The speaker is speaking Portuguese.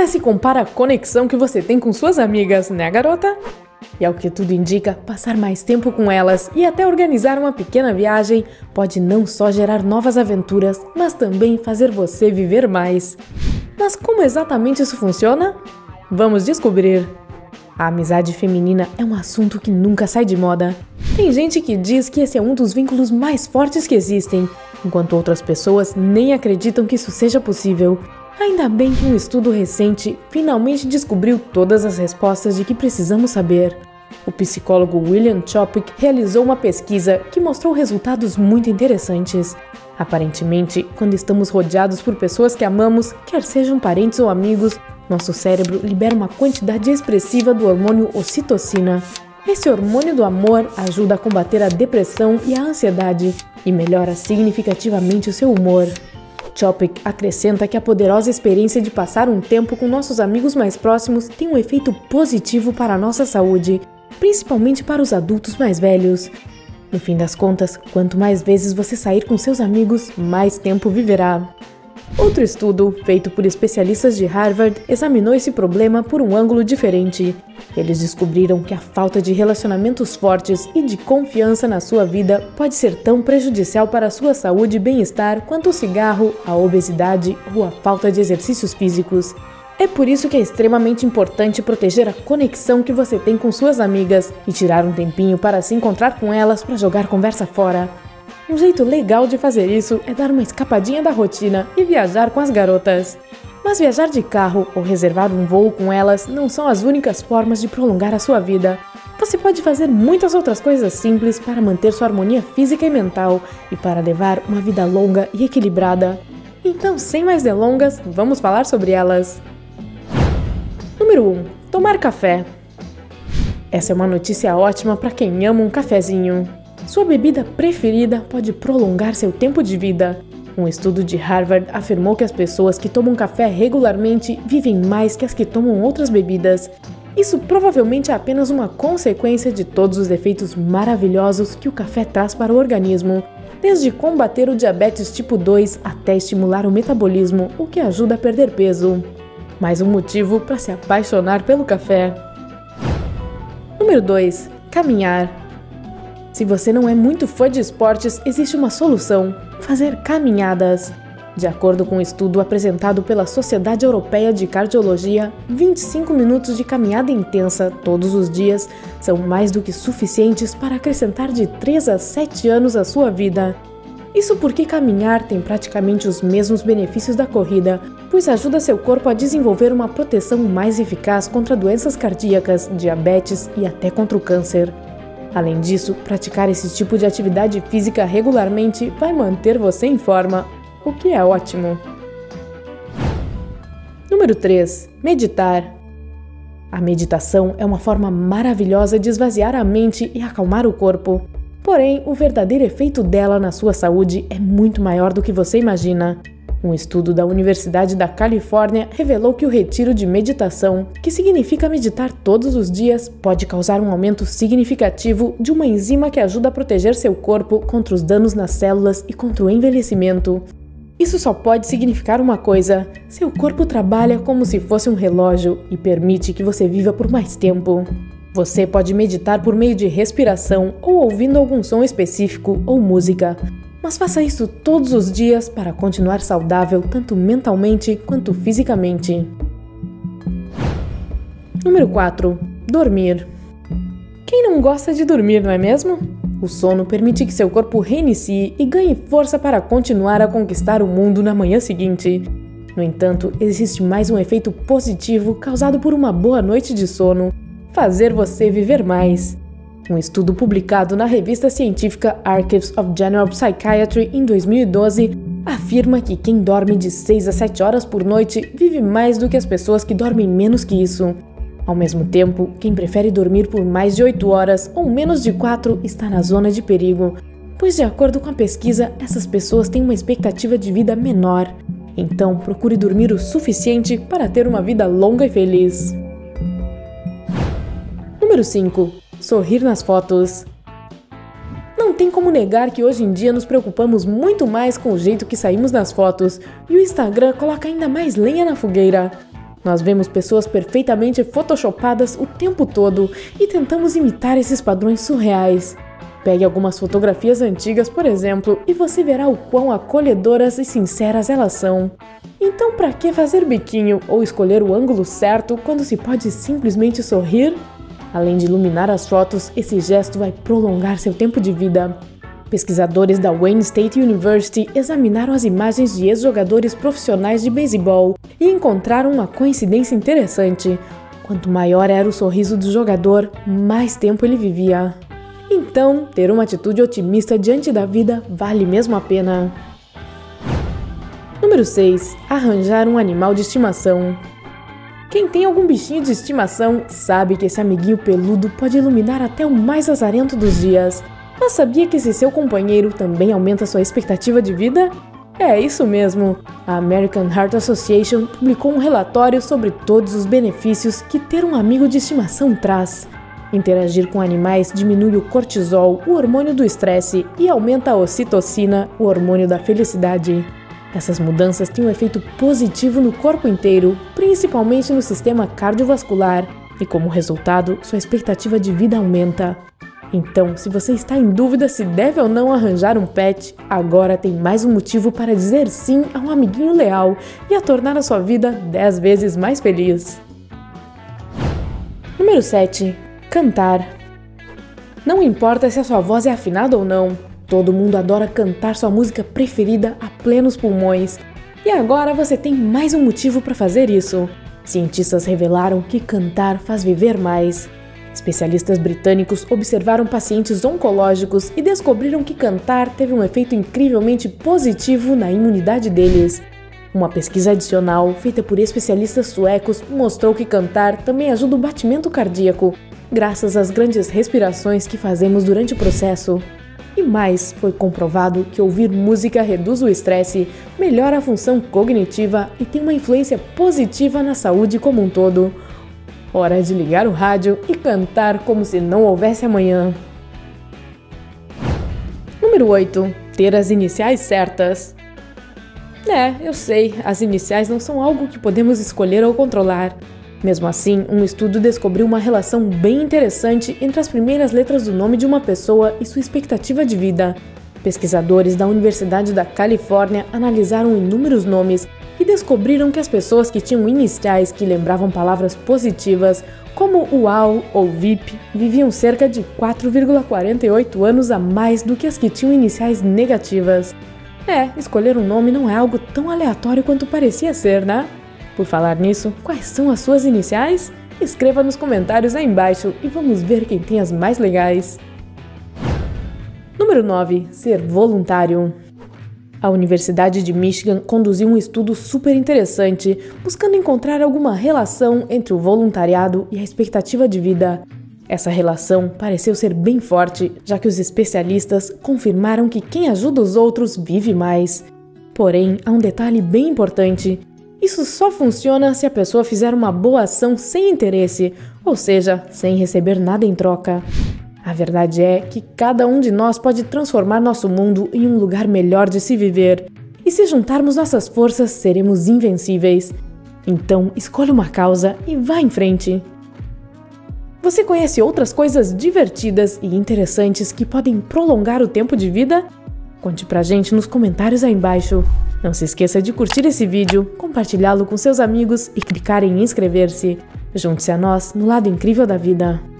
Nada se compara à conexão que você tem com suas amigas, né, garota? E ao que tudo indica, passar mais tempo com elas e até organizar uma pequena viagem pode não só gerar novas aventuras, mas também fazer você viver mais. Mas como exatamente isso funciona? Vamos descobrir! A amizade feminina é um assunto que nunca sai de moda. Tem gente que diz que esse é um dos vínculos mais fortes que existem, enquanto outras pessoas nem acreditam que isso seja possível. Ainda bem que um estudo recente finalmente descobriu todas as respostas de que precisamos saber. O psicólogo William Chopik realizou uma pesquisa que mostrou resultados muito interessantes. Aparentemente, quando estamos rodeados por pessoas que amamos, quer sejam parentes ou amigos, nosso cérebro libera uma quantidade expressiva do hormônio ocitocina. Esse hormônio do amor ajuda a combater a depressão e a ansiedade e melhora significativamente o seu humor. Chopik acrescenta que a poderosa experiência de passar um tempo com nossos amigos mais próximos tem um efeito positivo para a nossa saúde, principalmente para os adultos mais velhos. No fim das contas, quanto mais vezes você sair com seus amigos, mais tempo viverá. Outro estudo, feito por especialistas de Harvard, examinou esse problema por um ângulo diferente. Eles descobriram que a falta de relacionamentos fortes e de confiança na sua vida pode ser tão prejudicial para a sua saúde e bem-estar quanto o cigarro, a obesidade ou a falta de exercícios físicos. É por isso que é extremamente importante proteger a conexão que você tem com suas amigas e tirar um tempinho para se encontrar com elas para jogar conversa fora. Um jeito legal de fazer isso é dar uma escapadinha da rotina e viajar com as garotas. Mas viajar de carro ou reservar um voo com elas não são as únicas formas de prolongar a sua vida. Você pode fazer muitas outras coisas simples para manter sua harmonia física e mental e para levar uma vida longa e equilibrada. Então, sem mais delongas, vamos falar sobre elas. Número 1. Tomar café. Essa é uma notícia ótima para quem ama um cafezinho. Sua bebida preferida pode prolongar seu tempo de vida. Um estudo de Harvard afirmou que as pessoas que tomam café regularmente vivem mais que as que tomam outras bebidas. Isso provavelmente é apenas uma consequência de todos os efeitos maravilhosos que o café traz para o organismo, desde combater o diabetes tipo 2 até estimular o metabolismo, o que ajuda a perder peso. Mais um motivo para se apaixonar pelo café. Número 2. Caminhar. Se você não é muito fã de esportes, existe uma solução: fazer caminhadas. De acordo com um estudo apresentado pela Sociedade Europeia de Cardiologia, 25 minutos de caminhada intensa todos os dias são mais do que suficientes para acrescentar de 3 a 7 anos à sua vida. Isso porque caminhar tem praticamente os mesmos benefícios da corrida, pois ajuda seu corpo a desenvolver uma proteção mais eficaz contra doenças cardíacas, diabetes e até contra o câncer. Além disso, praticar esse tipo de atividade física regularmente vai manter você em forma, o que é ótimo. Número 3. Meditar. A meditação é uma forma maravilhosa de esvaziar a mente e acalmar o corpo. Porém, o verdadeiro efeito dela na sua saúde é muito maior do que você imagina. Um estudo da Universidade da Califórnia revelou que o retiro de meditação, que significa meditar todos os dias, pode causar um aumento significativo de uma enzima que ajuda a proteger seu corpo contra os danos nas células e contra o envelhecimento. Isso só pode significar uma coisa: seu corpo trabalha como se fosse um relógio e permite que você viva por mais tempo. Você pode meditar por meio de respiração ou ouvindo algum som específico ou música. Mas faça isso todos os dias para continuar saudável tanto mentalmente quanto fisicamente. Número 4. Dormir. Quem não gosta de dormir, não é mesmo? O sono permite que seu corpo reinicie e ganhe força para continuar a conquistar o mundo na manhã seguinte. No entanto, existe mais um efeito positivo causado por uma boa noite de sono: fazer você viver mais. Um estudo publicado na revista científica Archives of General Psychiatry em 2012 afirma que quem dorme de 6 a 7 horas por noite vive mais do que as pessoas que dormem menos que isso. Ao mesmo tempo, quem prefere dormir por mais de 8 horas ou menos de 4 está na zona de perigo, pois de acordo com a pesquisa, essas pessoas têm uma expectativa de vida menor. Então, procure dormir o suficiente para ter uma vida longa e feliz. Número 5. Sorrir nas fotos. Não tem como negar que hoje em dia nos preocupamos muito mais com o jeito que saímos nas fotos, e o Instagram coloca ainda mais lenha na fogueira. Nós vemos pessoas perfeitamente photoshopadas o tempo todo e tentamos imitar esses padrões surreais. Pegue algumas fotografias antigas, por exemplo, e você verá o quão acolhedoras e sinceras elas são. Então, para que fazer biquinho ou escolher o ângulo certo quando se pode simplesmente sorrir? Além de iluminar as fotos, esse gesto vai prolongar seu tempo de vida. Pesquisadores da Wayne State University examinaram as imagens de ex-jogadores profissionais de beisebol e encontraram uma coincidência interessante. Quanto maior era o sorriso do jogador, mais tempo ele vivia. Então, ter uma atitude otimista diante da vida vale mesmo a pena. Número 6. Arranjar um animal de estimação. Quem tem algum bichinho de estimação sabe que esse amiguinho peludo pode iluminar até o mais azarento dos dias. Mas sabia que esse seu companheiro também aumenta sua expectativa de vida? É isso mesmo! A American Heart Association publicou um relatório sobre todos os benefícios que ter um amigo de estimação traz. Interagir com animais diminui o cortisol, o hormônio do estresse, e aumenta a ocitocina, o hormônio da felicidade. Essas mudanças têm um efeito positivo no corpo inteiro, principalmente no sistema cardiovascular, e como resultado, sua expectativa de vida aumenta. Então, se você está em dúvida se deve ou não arranjar um pet, agora tem mais um motivo para dizer sim a um amiguinho leal e a tornar a sua vida 10 vezes mais feliz. Número 7. Cantar. Não importa se a sua voz é afinada ou não, todo mundo adora cantar sua música preferida a plenos pulmões. E agora você tem mais um motivo para fazer isso. Cientistas revelaram que cantar faz viver mais. Especialistas britânicos observaram pacientes oncológicos e descobriram que cantar teve um efeito incrivelmente positivo na imunidade deles. Uma pesquisa adicional, feita por especialistas suecos, mostrou que cantar também ajuda o batimento cardíaco, graças às grandes respirações que fazemos durante o processo. E mais, foi comprovado que ouvir música reduz o estresse, melhora a função cognitiva e tem uma influência positiva na saúde como um todo. Hora de ligar o rádio e cantar como se não houvesse amanhã. Número 8. Ter as iniciais certas. Eu sei, as iniciais não são algo que podemos escolher ou controlar. Mesmo assim, um estudo descobriu uma relação bem interessante entre as primeiras letras do nome de uma pessoa e sua expectativa de vida. Pesquisadores da Universidade da Califórnia analisaram inúmeros nomes e descobriram que as pessoas que tinham iniciais que lembravam palavras positivas, como UAU ou VIP, viviam cerca de 4,48 anos a mais do que as que tinham iniciais negativas. Escolher um nome não é algo tão aleatório quanto parecia ser, né? Por falar nisso, quais são as suas iniciais? Escreva nos comentários aí embaixo e vamos ver quem tem as mais legais. Número 9. Ser voluntário. A Universidade de Michigan conduziu um estudo super interessante, buscando encontrar alguma relação entre o voluntariado e a expectativa de vida. Essa relação pareceu ser bem forte, já que os especialistas confirmaram que quem ajuda os outros vive mais. Porém, há um detalhe bem importante. Isso só funciona se a pessoa fizer uma boa ação sem interesse, ou seja, sem receber nada em troca. A verdade é que cada um de nós pode transformar nosso mundo em um lugar melhor de se viver. E se juntarmos nossas forças, seremos invencíveis. Então, escolha uma causa e vá em frente. Você conhece outras coisas divertidas e interessantes que podem prolongar o tempo de vida? Conte pra gente nos comentários aí embaixo. Não se esqueça de curtir esse vídeo, compartilhá-lo com seus amigos e clicar em inscrever-se. Junte-se a nós no lado incrível da vida.